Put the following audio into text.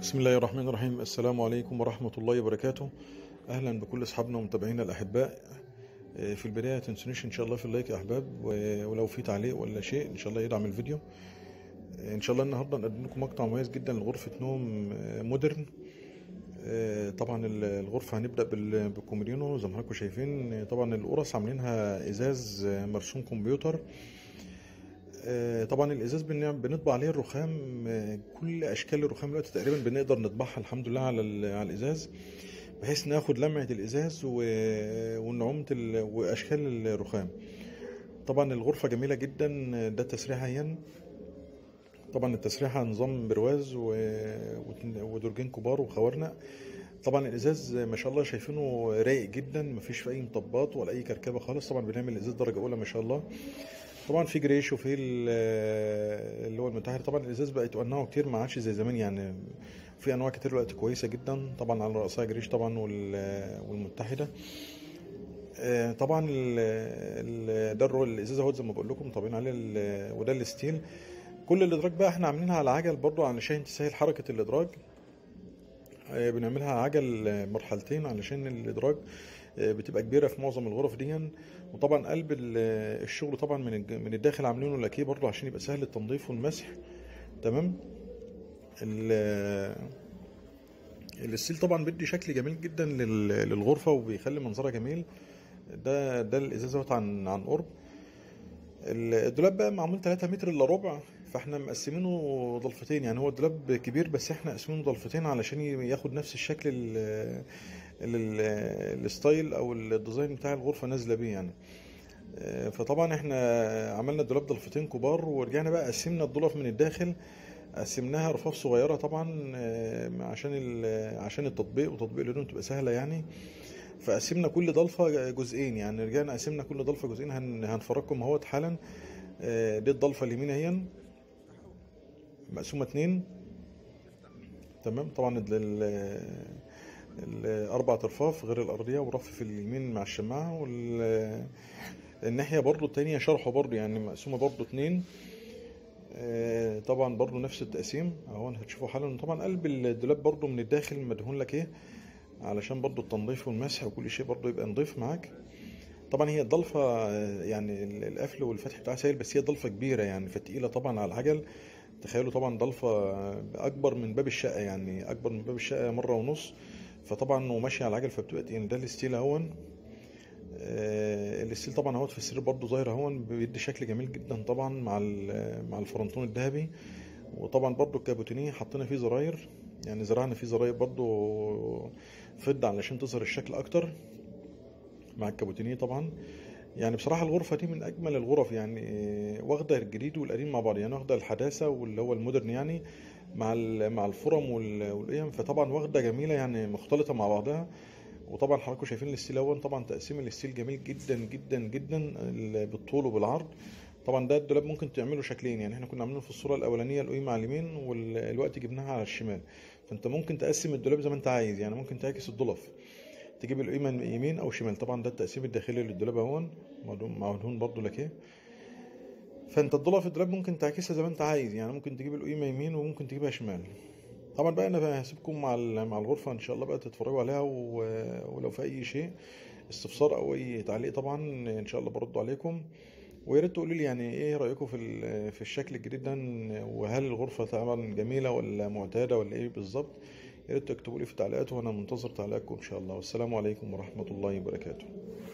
بسم الله الرحمن الرحيم. السلام عليكم ورحمة الله وبركاته. أهلا بكل أصحابنا ومتابعينا الأحباء. في البداية متنسونيش إن شاء الله في اللايك يا أحباب، ولو في تعليق ولا شيء إن شاء الله يدعم الفيديو. إن شاء الله النهاردة نقدم لكم مقطع مميز جدا لغرفة نوم مودرن. طبعا الغرفة هنبدأ بالكوميدينو زي ما حضراتكم شايفين. طبعا القرص عاملينها إزاز مرسوم كمبيوتر. طبعا الازاز بنطبع عليه الرخام، كل اشكال الرخام دلوقتي تقريبا بنقدر نطبعها الحمد لله على الازاز، بحيث ناخد لمعه الازاز ونعومه واشكال الرخام. طبعا الغرفه جميله جدا. ده تسريحه هين. طبعا التسريحه نظام برواز ودرجين كبار وخوارنق. طبعا الازاز ما شاء الله شايفينه رايق جدا، مفيش فيه اي مطبات ولا اي كركبه خالص. طبعا بنعمل الازاز درجه اولى ما شاء الله. طبعا في جريش وفي اللي هو المتحرك. طبعا الازاز بقى يتنوعوا كتير، ما عادش زي زمان، يعني في انواع كتير دلوقتي كويسه جدا. طبعا على راسها جريش طبعا والمتحده. طبعا ده الازاز اهو زي ما بقول لكم طبعا عليه، وده الستيل. كل الادراج بقى احنا عاملينها على عجل برضو علشان تسهل حركه الادراج. بنعملها عجل مرحلتين علشان الادراج بتبقى كبيره في معظم الغرف دي. وطبعا قلب الشغل طبعا من الداخل عاملينه لاكيه برضو عشان يبقى سهل التنظيف والمسح. تمام. الستيل طبعا بيدي شكل جميل جدا للغرفه وبيخلي منظرها جميل. ده الازاز اهوت عن قرب. الدولاب بقى معمول 3 متر الا ربع، فاحنا مقسمينه ضلفتين. يعني هو الدولاب كبير بس احنا مقسمينه ضلفتين علشان ياخد نفس الشكل الستايل او الديزاين بتاع الغرفه نازله بيه يعني. فطبعا احنا عملنا الدولاب ضلفتين كبار، ورجعنا بقى قسمنا الدولاب من الداخل، قسمناها رفاف صغيره طبعا عشان التطبيق وتطبيق الهدوم تبقى سهله يعني. فقسمنا كل ضلفه جزئين، يعني رجعنا قسمنا كل ضلفه جزئين. هنفرجكم اهوت حالا. دي الضلفه اليمين اهي مقسومه 2. تمام. طبعا الاربع رفاف غير الارضيه، ورف في اليمين مع الشماعه، والناحيه برضو التانيه شرحه برضو يعني مقسومه برضو 2. طبعا برضو نفس التقسيم اهو هتشوفوه حالا. طبعا قلب الدولاب برضو من الداخل مدهون لك ايه علشان برضو التنظيف والمسح وكل شيء برضو يبقى نضيف معاك. طبعا هي الضلفه يعني القفل والفتح بتاعها سهل، بس هي ضلفه كبيره يعني فتقيله طبعا على العجل. تخيلوا طبعا ضلفه اكبر من باب الشقه، يعني اكبر من باب الشقه 1.5 مرة. فطبعا وماشيه على العجل فبتبقى تقيله. ده الستيل اهون. الستيل طبعا اهوت في السرير برضو ظاهر اهون، بيدي شكل جميل جدا طبعا مع الفرنطون الذهبي. وطبعا برضو الكابوتينيه حطينا فيه زراير، يعني زرعنا فيه زراير برضو فضة علشان تظهر الشكل اكتر مع الكابوتينيه. طبعا يعني بصراحه الغرفه دي من اجمل الغرف، يعني واخده الجديد والقديم مع بعض، يعني واخده الحداثه واللي هو المودرن يعني مع الفرم والقيم. فطبعا واخده جميله يعني مختلطه مع بعضها. وطبعا حضراتكم شايفين الستيل اهون. طبعا تقسيم الستيل جميل جدا جدا جدا بالطول وبالعرض. طبعا ده الدولاب ممكن تعمله شكلين، يعني احنا كنا عاملينه في الصوره الاولانيه القيمه على اليمين والوقت جبناها على الشمال. فانت ممكن تقسم الدولاب زي ما انت عايز، يعني ممكن تعكس الضلف تجيب القيمه يمين او شمال. طبعا ده التقسيم الداخلي للدولاب اهون مع دهون برضو لكيه. فانت الضلف الدولاب ممكن تعكسها زي ما انت عايز، يعني ممكن تجيب القيمه يمين ومممكن تجيبها شمال. طبعا بقى انا هسيبكم مع الغرفه ان شاء الله بقى تتفرجوا عليها، ولو في اي شيء استفسار او اي تعليق طبعا ان شاء الله برد عليكم. ويا ريت تقولوا لي يعني ايه رايكم في الشكل الجديد ده، وهل الغرفه طبعا جميله ولا معتاده ولا ايه بالظبط. يا ريت تكتبوا لي في التعليقات، وانا منتظر تعليقاتكم ان شاء الله. والسلام عليكم ورحمه الله وبركاته.